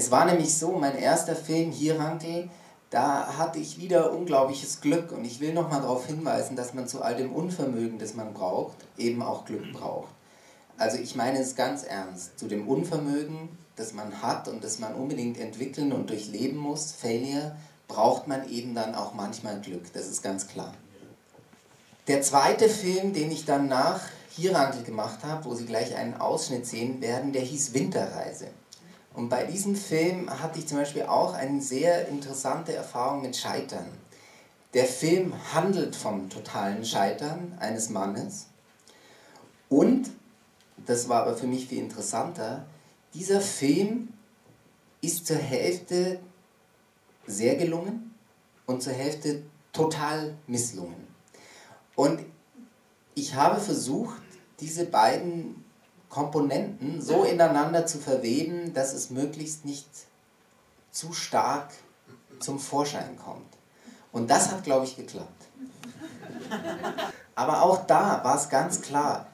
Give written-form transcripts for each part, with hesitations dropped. Es war nämlich so, mein erster Film, Hierankl, da hatte ich wieder unglaubliches Glück. Und ich will nochmal darauf hinweisen, dass man zu all dem Unvermögen, das man braucht, eben auch Glück braucht. Also ich meine es ganz ernst. Zu dem Unvermögen, das man hat und das man unbedingt entwickeln und durchleben muss, Failure, braucht man eben dann auch manchmal Glück. Das ist ganz klar. Der zweite Film, den ich dann nach Hierankl gemacht habe, wo Sie gleich einen Ausschnitt sehen werden, der hieß Winterreise. Und bei diesem Film hatte ich zum Beispiel auch eine sehr interessante Erfahrung mit Scheitern. Der Film handelt vom totalen Scheitern eines Mannes. Und, das war aber für mich viel interessanter, dieser Film ist zur Hälfte sehr gelungen und zur Hälfte total misslungen. Und ich habe versucht, diese beiden Komponenten so ineinander zu verweben, dass es möglichst nicht zu stark zum Vorschein kommt. Und das hat, glaube ich, geklappt. Aber auch da war es ganz klar,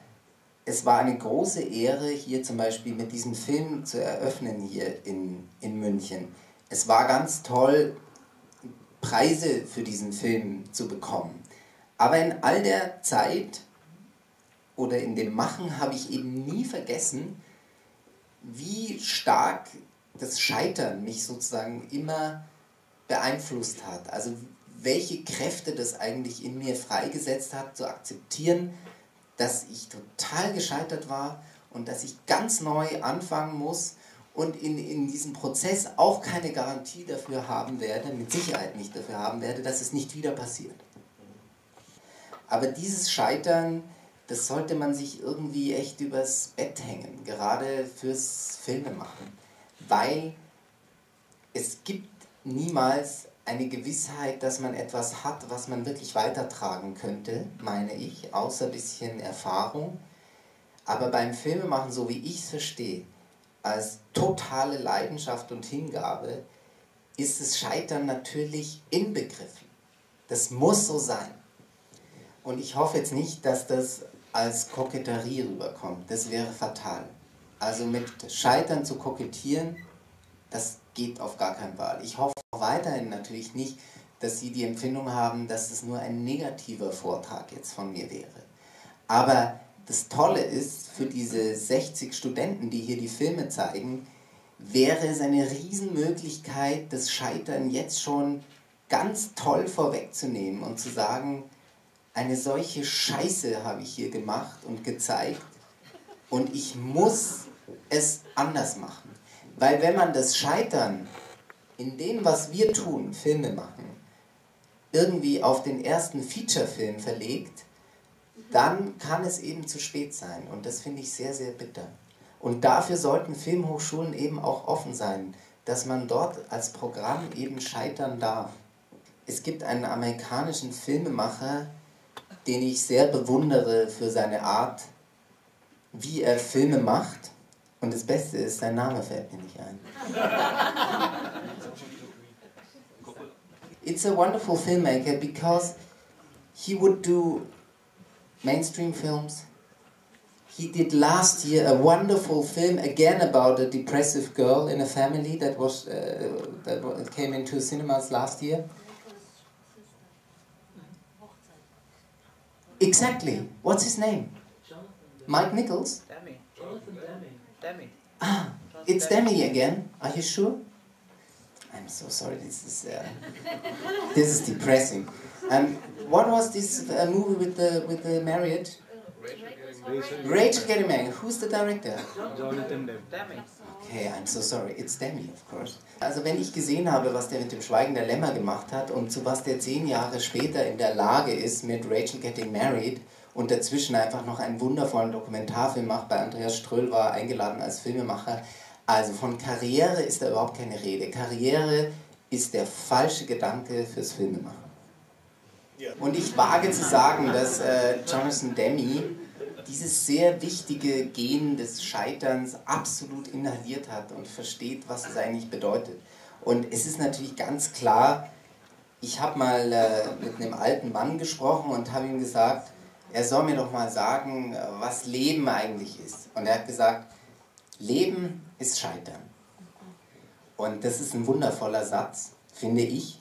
es war eine große Ehre, hier zum Beispiel mit diesem Film zu eröffnen, hier in München. Es war ganz toll, Preise für diesen Film zu bekommen. Aber in all der Zeit oder in dem Machen habe ich eben nie vergessen, wie stark das Scheitern mich sozusagen immer beeinflusst hat. Also welche Kräfte das eigentlich in mir freigesetzt hat, zu akzeptieren, dass ich total gescheitert war und dass ich ganz neu anfangen muss und in diesem Prozess auch keine Garantie dafür haben werde, mit Sicherheit nicht dafür haben werde, dass es nicht wieder passiert. Aber dieses Scheitern, das sollte man sich irgendwie echt übers Bett hängen, gerade fürs Filmemachen. Weil es gibt niemals eine Gewissheit, dass man etwas hat, was man wirklich weitertragen könnte, meine ich, außer ein bisschen Erfahrung. Aber beim Filmemachen, so wie ich es verstehe, als totale Leidenschaft und Hingabe, ist das Scheitern natürlich inbegriffen. Das muss so sein. Und ich hoffe jetzt nicht, dass das als Koketterie rüberkommt. Das wäre fatal. Also mit Scheitern zu kokettieren, das geht auf gar keinen Fall. Ich hoffe weiterhin natürlich nicht, dass Sie die Empfindung haben, dass das nur ein negativer Vortrag jetzt von mir wäre. Aber das Tolle ist, für diese 60 Studenten, die hier die Filme zeigen, wäre es eine Riesenmöglichkeit, das Scheitern jetzt schon ganz toll vorwegzunehmen und zu sagen, eine solche Scheiße habe ich hier gemacht und gezeigt und ich muss es anders machen. Weil wenn man das Scheitern in dem, was wir tun, Filme machen, irgendwie auf den ersten Feature-Film verlegt, dann kann es eben zu spät sein. Und das finde ich sehr, sehr bitter. Und dafür sollten Filmhochschulen eben auch offen sein, dass man dort als Programm eben scheitern darf. Es gibt einen amerikanischen Filmemacher, den ich sehr bewundere für seine Art, wie er Filme macht. Und das Beste ist, sein Name fällt mir nicht ein. It's a wonderful filmmaker because he would do mainstream films. He did last year a wonderful film again about a depressive girl in a family that was that came into cinemas last year. Exactly. What's his name? Jonathan. Mike Nichols? Demme. Jonathan Demme. Ah, it's Demme again. Are you sure? I'm so sorry. This is depressing. And what was this movie with the marriage? Rachel Getting Married. Who's the director? Jonathan Demme. Okay, I'm so sorry. It's Demme, of course. Also wenn ich gesehen habe, was der mit dem Schweigen der Lämmer gemacht hat und zu was der 10 Jahre später in der Lage ist mit Rachel Getting Married und dazwischen einfach noch einen wundervollen Dokumentarfilm macht, bei Andreas Ströhl war eingeladen als Filmemacher. Also von Karriere ist da überhaupt keine Rede. Karriere ist der falsche Gedanke fürs Filmemachen. Und ich wage zu sagen, dass Jonathan Demme dieses sehr wichtige Gen des Scheiterns absolut inhaliert hat und versteht, was es eigentlich bedeutet. Und es ist natürlich ganz klar, ich habe mal mit einem alten Mann gesprochen und habe ihm gesagt, er soll mir doch mal sagen, was Leben eigentlich ist. Und er hat gesagt, Leben ist Scheitern. Und das ist ein wundervoller Satz, finde ich.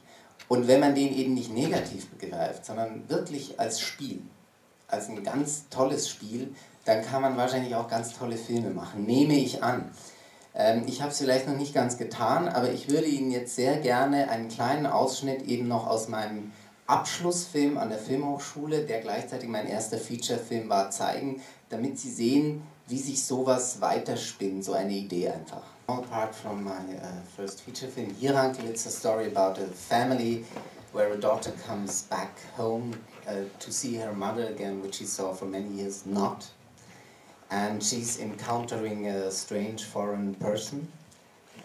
Und wenn man den eben nicht negativ begreift, sondern wirklich als Spiel, als ein ganz tolles Spiel, dann kann man wahrscheinlich auch ganz tolle Filme machen, nehme ich an. Ich habe es vielleicht noch nicht ganz getan, aber ich würde Ihnen jetzt sehr gerne einen kleinen Ausschnitt eben noch aus meinem Abschlussfilm an der Filmhochschule, der gleichzeitig mein erster Featurefilm war, zeigen, damit Sie sehen, wie sich sowas weiterspinnt, so eine Idee einfach. Apart from my first feature film, Hierankl, it's a story about a family where a daughter comes back home to see her mother again, which she saw for many years not. And she's encountering a strange foreign person,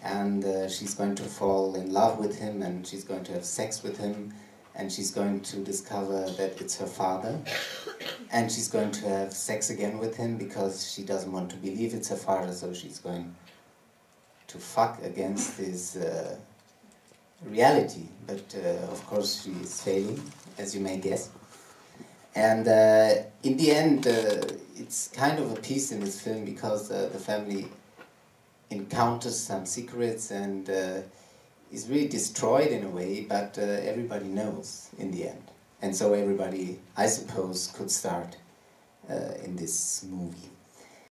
and she's going to fall in love with him, and she's going to have sex with him, and she's going to discover that it's her father, and she's going to have sex again with him because she doesn't want to believe it's her father, so she's going to fuck against this reality, but of course she is failing, as you may guess. And in the end, it's kind of a piece in this film because the family encounters some secrets and is really destroyed in a way, but everybody knows in the end. And so everybody, I suppose, could start in this movie.